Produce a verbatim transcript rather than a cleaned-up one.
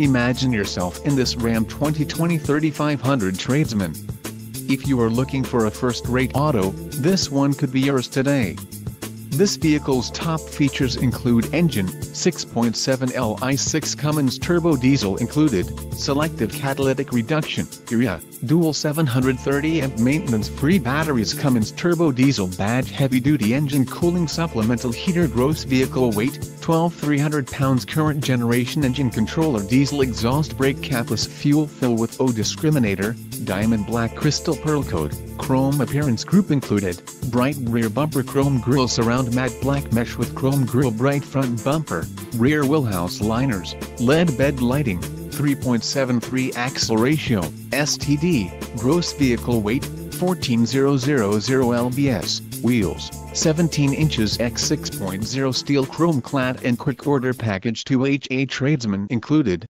Imagine yourself in this Ram twenty twenty thirty-five hundred Tradesman. If you are looking for a first-rate auto, this one could be yours today. This vehicle's top features include engine, six point seven liter six Cummins turbo diesel included, selective catalytic reduction, I R I A, dual seven hundred thirty amp maintenance-free batteries, Cummins turbo diesel badge, heavy-duty engine cooling supplemental heater, gross vehicle weight, twelve thousand three hundred pounds, current generation engine controller, diesel exhaust, brake, capless fuel fill with O discriminator, diamond black crystal pearl coat, chrome appearance group included, bright rear bumper, chrome grille surround, matte black mesh with chrome grille, bright front bumper, rear wheelhouse liners, L E D bed lighting, three point seven three axle ratio, S T D, gross vehicle weight, fourteen thousand pounds, wheels, seventeen inches by six point zero, steel chrome clad, and quick order package two H A Tradesman included.